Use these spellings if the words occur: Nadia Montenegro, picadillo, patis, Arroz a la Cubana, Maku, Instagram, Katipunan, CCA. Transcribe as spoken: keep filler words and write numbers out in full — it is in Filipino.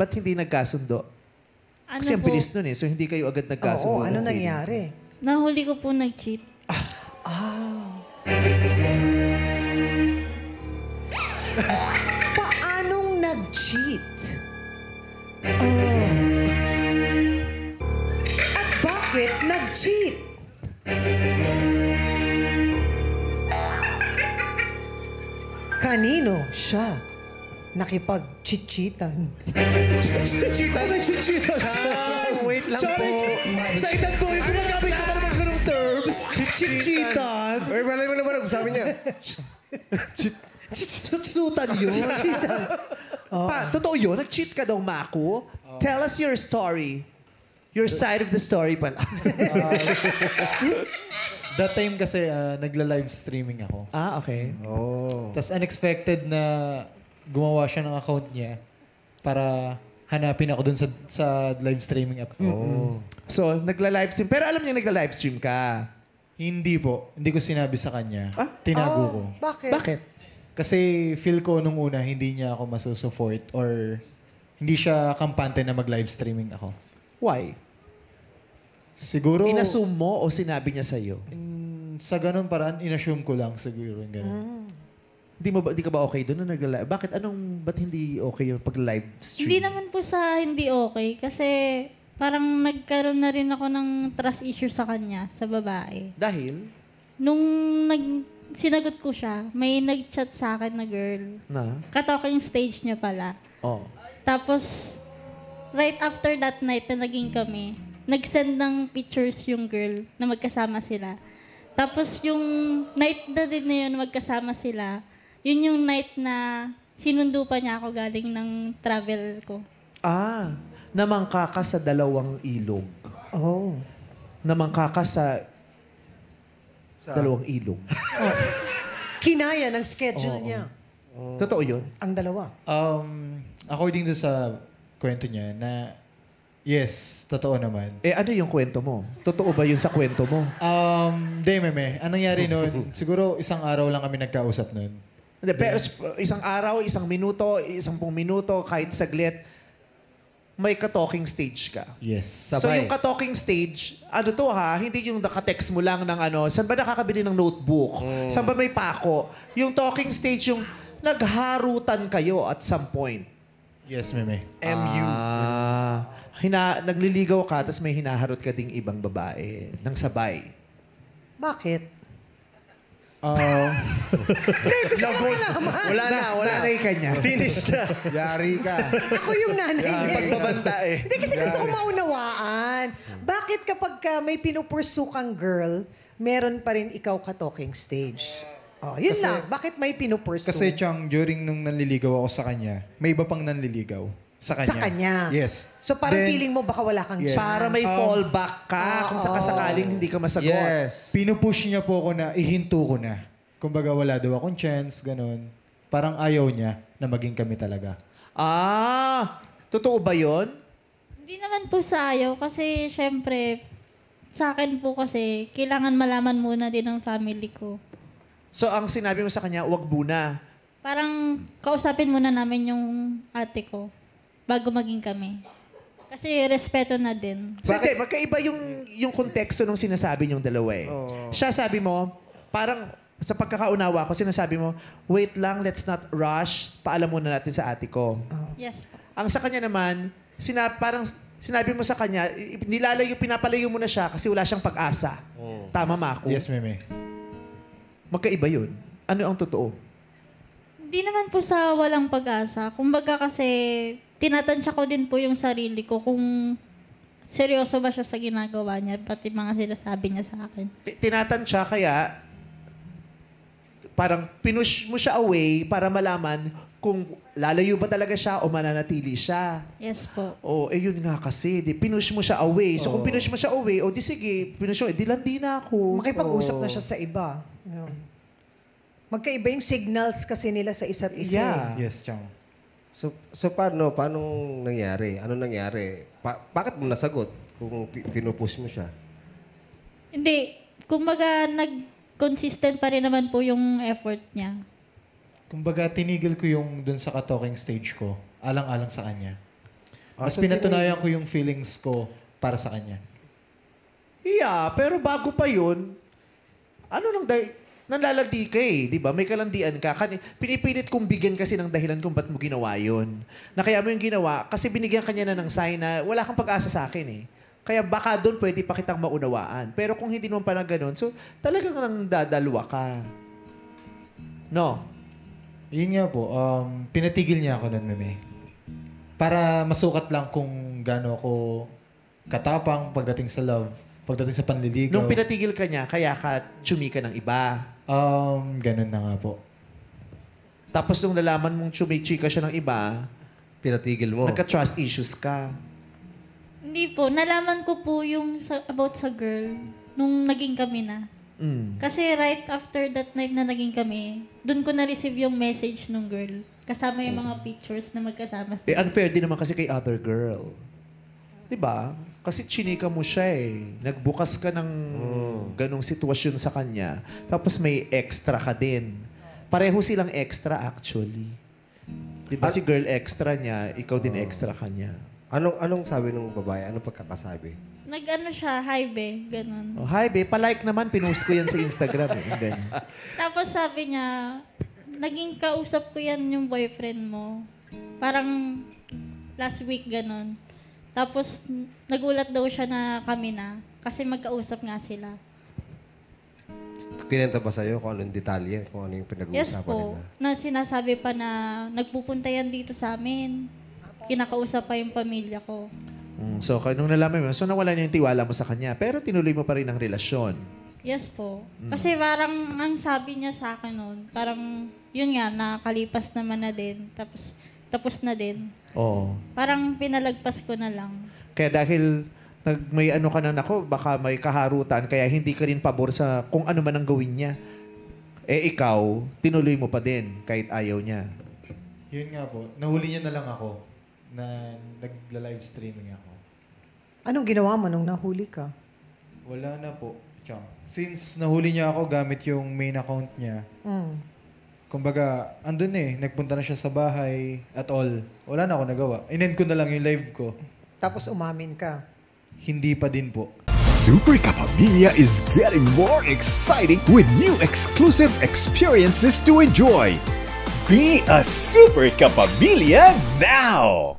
Ba't hindi nagkasundo? Ano Kasi ang bilis nun eh. So hindi kayo agad nagkasundo. Oo, ano nangyari? Nahuli ko po nag-cheat. Ah! ah. Paanong nag-cheat? Oh. At bakit nag-cheat? Kanino siya? Nakipag-chichitan. Chichitan? Ano chichitan siya? Wait lang po. Sa edad po, yung gumagamit ka naman ka ng terms. Chichitan. Ay, malay mo naman ang sabi niya. Sutsutan yun. Pa, totoo yun? Nag-cheat ka daw, Maku? Tell us your story. Your side of the story pala. That time kasi, nagla-live streaming ako. Ah, okay. Tapos unexpected na gumawa siya ng account niya para hanapin ako dun sa, sa live streaming app. Mm -hmm. Oh. So, nagla-live stream. Pero alam niya nagla-live stream ka. Hindi po. Hindi ko sinabi sa kanya. Ah? Tinago oh, ko. Bakit? Bakit? Kasi feel ko nung una, hindi niya ako masusupport or hindi siya kampante na mag-live streaming ako. Why? Siguro... Inassume mo o sinabi niya sa'yo? In, sa ganun paraan, inassume ko lang siguro. Ganun. Mm. Hindi mo ba, di ka ba okay doon na nag-live? Bakit? Anong, ba't hindi okay yung pag-live stream? Hindi naman po sa hindi okay. Kasi parang nagkaroon na rin ako ng trust issue sa kanya, sa babae. Dahil? Nung nag, sinagot ko siya, may nag-chat sa akin na girl. Na? Katoka yung stage niya pala. Oh. Tapos, right after that night na naging kami, nag-send ng pictures yung girl na magkasama sila. Tapos yung night na din na yun, magkasama sila, yun yung night na sinundo pa niya ako galing ng travel ko. Ah, namangka ka sa dalawang ilog. Oh. Namangka ka sa, sa... dalawang ilog. Oh. Kinaya ng schedule oh, niya. Oh. Totoo yun? Ang dalawa. Um, according to sa kwento niya na, yes, totoo naman. Eh, ano yung kwento mo? Totoo ba yun sa kwento mo? Um, di, meme. Anong nangyari nun? Siguro isang araw lang kami nagkausap nun. Hindi, pero isang araw, isang minuto, isang pung minuto, kahit saglit, may ka-talking stage ka. Yes, sabay. So yung ka-talking stage, ano to ha, hindi yung nakatext mo lang ng ano, saan ba nakakabili ng notebook? Mm. Saan ba may pako? Yung talking stage, yung nagharutan kayo at some point. Yes, meme. M U. Ah, hina, nagliligaw ka, tapos may hinaharot ka ding ibang babae, nang sabay. Bakit? Uh, Nagot. Wala na, wala na yung kanya. Finish na. Yari ka. Ako yung nanay niya. Yari. Pagbabanta eh. Hindi kasi gusto ko maunawaan. Bakit kapag ka may pinupursu kang girl, meron pa rin ikaw ka talking stage? Oh, yun kasi, lang. Bakit may pinupursu? Kasi Chang, during nung nanliligaw ako sa kanya, may iba pang nanliligaw. Sa kanya. Sa kanya. Yes. So parang then, feeling mo baka wala kang yes. Para may um, fallback ka oh, kung sakasakaling hindi ka masagot. Yes. Pinupush niya po ako na ihinto ko na. Kumbaga wala daw akong chance, ganun. Parang ayaw niya na maging kami talaga. Ah! Totoo ba yun? Hindi naman po sa ayaw kasi syempre sa akin po kasi kailangan malaman muna din ng family ko. So ang sinabi mo sa kanya, wag muna. Parang kausapin muna namin yung ate ko. Bago maging kami. Kasi respeto na din. Sige, magkaiba yung, yung konteksto nung sinasabi niyong dalawa eh. Oh. Siya sabi mo, parang sa pagkakaunawa ko, sinasabi mo, wait lang, let's not rush, paalam muna natin sa ate ko. Oh. Yes. Ang sa kanya naman, sinab parang sinabi mo sa kanya, nilalayo, pinapalayo mo na siya kasi wala siyang pag-asa. Oh. Tama, Maku? Yes, meme. Magkaiba yun. Ano ang totoo? Hindi naman po sa walang pag-asa. Kumbaga kasi... Tinatansya ko din po yung sarili ko kung seryoso ba siya sa ginagawa niya, pati mga sinasabi niya sa akin. Tinatansya kaya parang pinush mo siya away para malaman kung lalayo ba talaga siya o mananatili siya. Yes po. Oh, eh yun nga kasi, di, pinush mo siya away. So oh. Kung pinush mo siya away, o oh, di sige, pinush mo, eh, di landi na ako. Makipag-usap oh. na siya sa iba. Yeah. Magkaiba yung signals kasi nila sa isa't isa. Yeah. Yes, Chang. So, so paano, paano nangyari? Ano nangyari? Pa bakit mo nasagot kung pinupush mo siya? Hindi. Kumbaga, nag-consistent pa rin naman po yung effort niya. Kumbaga, tinigil ko yung dun sa ka-talking stage ko, alang-alang sa kanya. Mas pinatunayan ko yung feelings ko para sa kanya. Yeah, pero bago pa yun, ano nang dahil, nanlalagdi ka eh, di ba? May kalandian ka. Pinipilit kong bigyan kasi ng dahilan kung ba't mo ginawa yun. Na kaya mo yung ginawa, kasi binigyan ka niya na ng sign na wala kang pag-asa sa akin eh. Kaya baka doon pwede pa kitang maunawaan. Pero kung hindi naman pala ganun, so talagang nang dadalwa ka. No? Yun nga po, um, pinatigil niya ako nun, Meme. Para masukat lang kung gano'n ako katapang pagdating sa love. Pagdating sa panliligaw. Nung pinatigil ka niya, kaya ka tsumi ka ng iba. Um, ganun na nga po. Tapos nung nalaman mong tsumi-tsika siya ng iba, pinatigil mo. Nagka-trust issues ka. Hindi po. Nalaman ko po yung sa, about sa girl nung naging kami na. Mm. Kasi right after that night na naging kami, dun ko na-receive yung message nung girl. Kasama yung mga pictures na magkasama. Eh, unfair din naman kasi kay other girl. Diba? Kasi chinika mo siya eh. Nagbukas ka ng ganong sitwasyon sa kanya. Tapos may extra ka din. Pareho silang extra actually. Diba si girl extra niya, ikaw din extra ka niya. Anong, anong sabi ng babae? Anong pagkakasabi? Nag-ano siya, hi be, ganun. Oh, hi be, palike naman, pinost ko yan sa Instagram eh. And then, tapos sabi niya, naging kausap ko yan yung boyfriend mo. Parang last week ganun. Tapos, nagulat daw siya na kami na. Kasi magkausap nga sila. Kinenta ba sa'yo kung anong detalye? Kung ano yung pinag-uusapan nila? Yes po. Na sinasabi pa na nagpupunta yan dito sa amin. Kinakausap pa yung pamilya ko. Mm, so, nung nalaman mo, so nawala niya yung tiwala mo sa kanya. Pero tinuloy mo pa rin ang relasyon. Yes po. Mm. Kasi parang ang sabi niya sa akin noon, parang yun nga, nakalipas naman na din. Tapos, tapos na din. Oo. Parang pinalagpas ko na lang. Kaya dahil nag, may ano ka na nako, baka may kaharutan, kaya hindi ka rin pabor sa kung ano man ang gawin niya. Eh ikaw, tinuloy mo pa din kahit ayaw niya. Yun nga po. Nahuli niya na lang ako na nagla-live streaming ako. Anong ginawa mo nung nahuli ka? Wala na po. Since nahuli niya ako gamit yung main account niya, mm. Kumbaga, andun eh, nagpunta na siya sa bahay at all. Wala na ako nagawa. In-end ko na lang yung live ko. Tapos umamin ka? Hindi pa din po. Super Kapamilya is getting more exciting with new exclusive experiences to enjoy. Be a Super Kapamilya now!